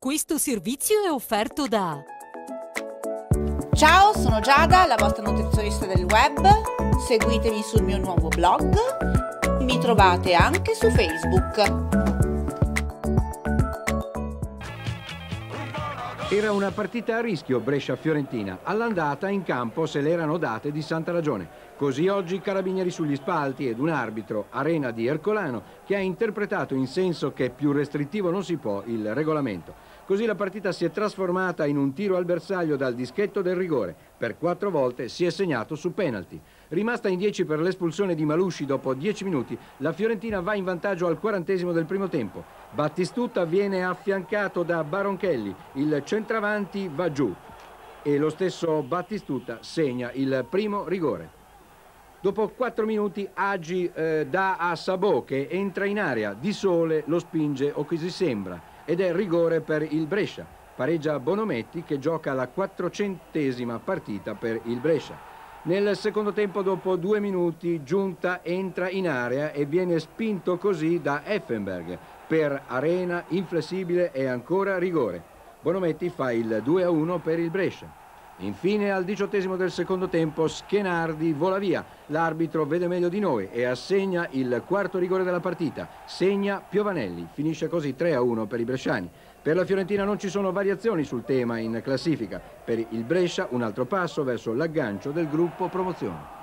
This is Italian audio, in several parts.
Questo servizio è offerto da... Ciao, sono Giada, la vostra notizionista del web. Seguitemi sul mio nuovo blog. Mi trovate anche su Facebook. Era una partita a rischio Brescia-Fiorentina. All'andata in campo se l'erano date di santa ragione. Così oggi Carabinieri sugli spalti ed un arbitro, Arena di Ercolano, che ha interpretato in senso che più restrittivo non si può il regolamento. Così la partita si è trasformata in un tiro al bersaglio dal dischetto del rigore. Per 4 volte si è segnato su penalty. Rimasta in 10 per l'espulsione di Malusci dopo 10 minuti, la Fiorentina va in vantaggio al 40° del primo tempo. Battistuta viene affiancato da Baronchelli, il centravanti va giù e lo stesso Battistuta segna il primo rigore. Dopo 4 minuti Agi dà a Sabò che entra in area, di sole lo spinge o così sembra ed è rigore per il Brescia. Pareggia Bonometti che gioca la 400ª partita per il Brescia. Nel secondo tempo dopo 2 minuti Giunta entra in area e viene spinto così da Effenberg per Arena, inflessibile e ancora rigore. Bonometti fa il 2-1 per il Brescia. Infine al 18° del secondo tempo Schenardi vola via, l'arbitro vede meglio di noi e assegna il 4° rigore della partita, segna Piovanelli, finisce così 3-1 per i bresciani. Per la Fiorentina non ci sono variazioni sul tema in classifica, per il Brescia un altro passo verso l'aggancio del gruppo promozione.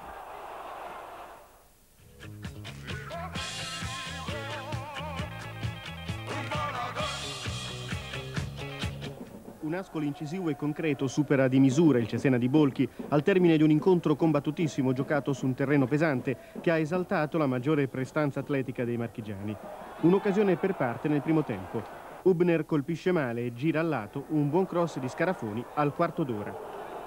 Un Ascoli incisivo e concreto supera di misura il Cesena di Bolchi al termine di un incontro combattutissimo giocato su un terreno pesante che ha esaltato la maggiore prestanza atletica dei marchigiani. Un'occasione per parte nel primo tempo. Hubner colpisce male e gira al lato un buon cross di Scarafoni al 15° d'ora.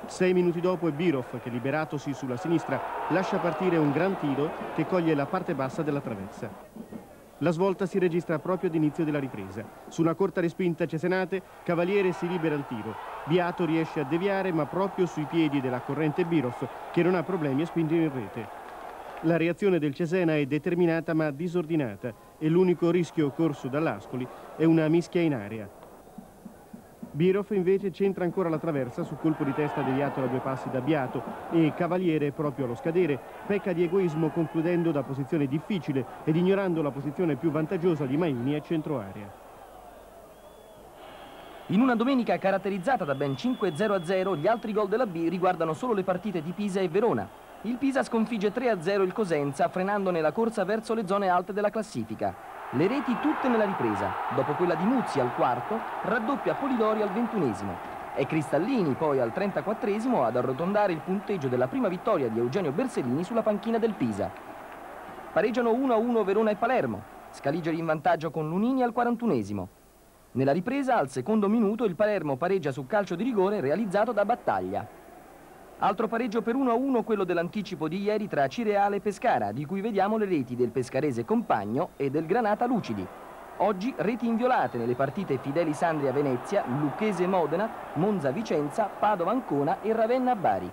6 minuti dopo è Birov che, liberatosi sulla sinistra, lascia partire un gran tiro che coglie la parte bassa della traversa. La svolta si registra proprio all'inizio della ripresa. Su una corta respinta cesenate, Cavaliere si libera al tiro. Beato riesce a deviare, ma proprio sui piedi della corrente Birov, che non ha problemi a spingere in rete. La reazione del Cesena è determinata ma disordinata e l'unico rischio corso dall'Ascoli è una mischia in area. Birov invece centra ancora la traversa su colpo di testa deviato da 2 passi da Beato e Cavaliere, proprio allo scadere, pecca di egoismo concludendo da posizione difficile ed ignorando la posizione più vantaggiosa di Maini a centro area. In una domenica caratterizzata da ben 5-0-0, gli altri gol della B riguardano solo le partite di Pisa e Verona. Il Pisa sconfigge 3-0 il Cosenza, frenandone la corsa verso le zone alte della classifica. Le reti tutte nella ripresa, dopo quella di Muzzi al 4º, raddoppia Polidori al 21º. È Cristallini poi al 34º ad arrotondare il punteggio della prima vittoria di Eugenio Berserini sulla panchina del Pisa. Pareggiano 1-1 Verona e Palermo, Scaligeri in vantaggio con Lunini al 41º. Nella ripresa al 2° minuto il Palermo pareggia su calcio di rigore realizzato da Battaglia. Altro pareggio per 1-1 quello dell'anticipo di ieri tra Cireale e Pescara, di cui vediamo le reti del pescarese Compagno e del Granata Lucidi. Oggi reti inviolate nelle partite Fideli Sandria-Venezia, Lucchese-Modena, Monza-Vicenza, Padova-Ancona e Ravenna-Bari.